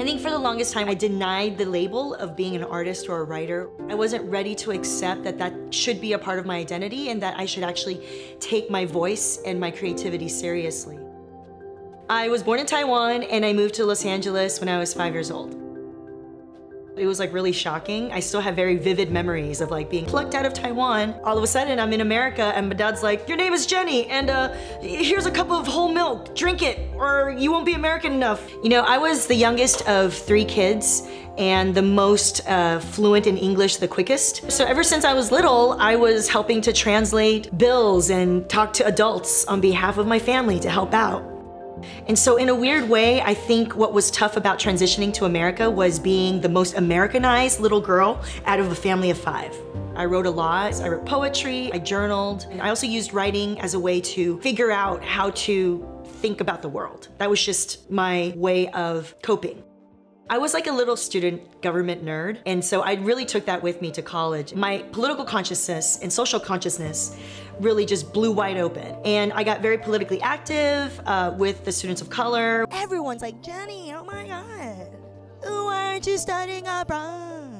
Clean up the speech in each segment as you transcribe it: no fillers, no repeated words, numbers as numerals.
I think for the longest time, I denied the label of being an artist or a writer. I wasn't ready to accept that that should be a part of my identity and that I should actually take my voice and my creativity seriously. I was born in Taiwan and I moved to Los Angeles when I was 5 years old. It was like really shocking. I still have very vivid memories of like being plucked out of Taiwan. All of a sudden I'm in America and my dad's like, your name is Jenny and here's a cup of whole milk, drink it or you won't be American enough. You know, I was the youngest of 3 kids and the most fluent in English the quickest. So ever since I was little, I was helping to translate bills and talk to adults on behalf of my family to help out. And so in a weird way, I think what was tough about transitioning to America was being the most Americanized little girl out of a family of 5. I wrote a lot, I wrote poetry, I journaled, and I also used writing as a way to figure out how to think about the world. That was just my way of coping. I was like a little student government nerd, and so I really took that with me to college. My political consciousness and social consciousness really just blew wide open. And I got very politically active with the students of color. Everyone's like, Jenny, oh my God, who aren't you studying abroad?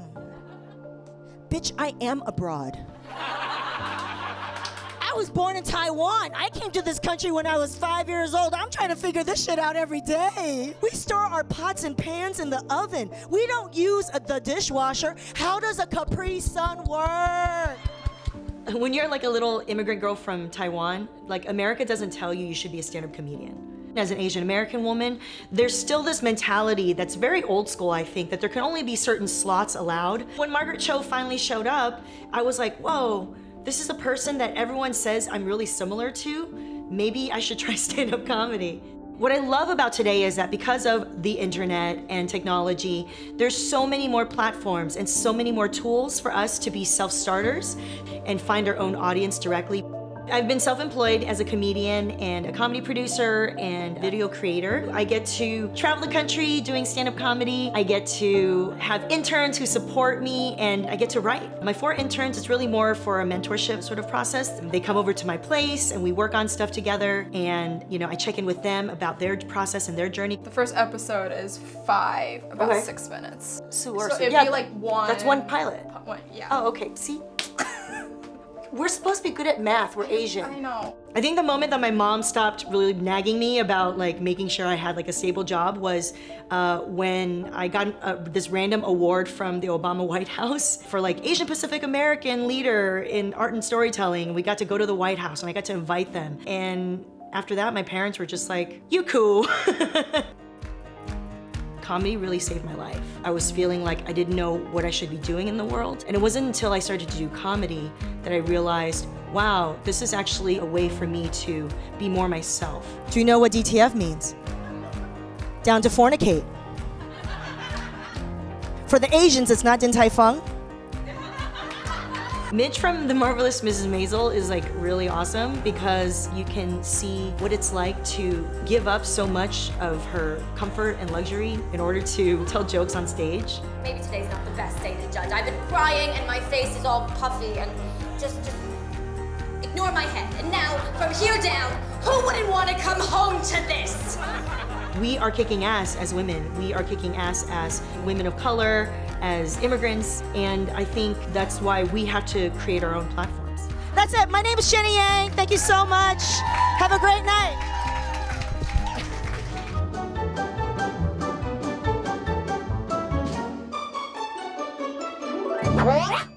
Bitch, I am abroad. I was born in Taiwan. I came to this country when I was 5 years old. I'm trying to figure this shit out every day. We store our pots and pans in the oven. We don't use the dishwasher. How does a Capri Sun work? When you're like a little immigrant girl from Taiwan, like America doesn't tell you you should be a stand-up comedian. As an Asian American woman, there's still this mentality that's very old school, I think, that there can only be certain slots allowed. When Margaret Cho finally showed up, I was like, whoa, this is a person that everyone says I'm really similar to. Maybe I should try stand-up comedy. What I love about today is that because of the internet and technology, there's so many more platforms and so many more tools for us to be self-starters and find our own audience directly. I've been self-employed as a comedian and a comedy producer and video creator. I get to travel the country doing stand-up comedy. I get to have interns who support me and I get to write. My 4 interns, it's really more for a mentorship sort of process. They come over to my place and we work on stuff together and, you know, I check in with them about their process and their journey. The first episode is 5, about 6 minutes. So it'd be like one. That's one pilot. One, yeah. Oh, okay, see? We're supposed to be good at math, we're Asian. I know. I think the moment that my mom stopped really nagging me about like making sure I had like a stable job was when I got this random award from the Obama White House for like Asian Pacific American leader in art and storytelling. We got to go to the White House and I got to invite them. And after that, my parents were just like, you cool. Comedy really saved my life. I was feeling like I didn't know what I should be doing in the world. And it wasn't until I started to do comedy that I realized, wow, this is actually a way for me to be more myself. Do you know what DTF means? Down to fornicate. For the Asians, it's not Din Tai Fung. Midge from The Marvelous Mrs. Maisel is like really awesome because you can see what it's like to give up so much of her comfort and luxury in order to tell jokes on stage. Maybe today's not the best day to judge. I've been crying and my face is all puffy and just ignore my head. And now, from here down, who wouldn't want to come home to this? We are kicking ass as women. We are kicking ass as women of color, as immigrants, and I think that's why we have to create our own platforms. That's it. My name is Jenny Yang. Thank you so much. Have a great night.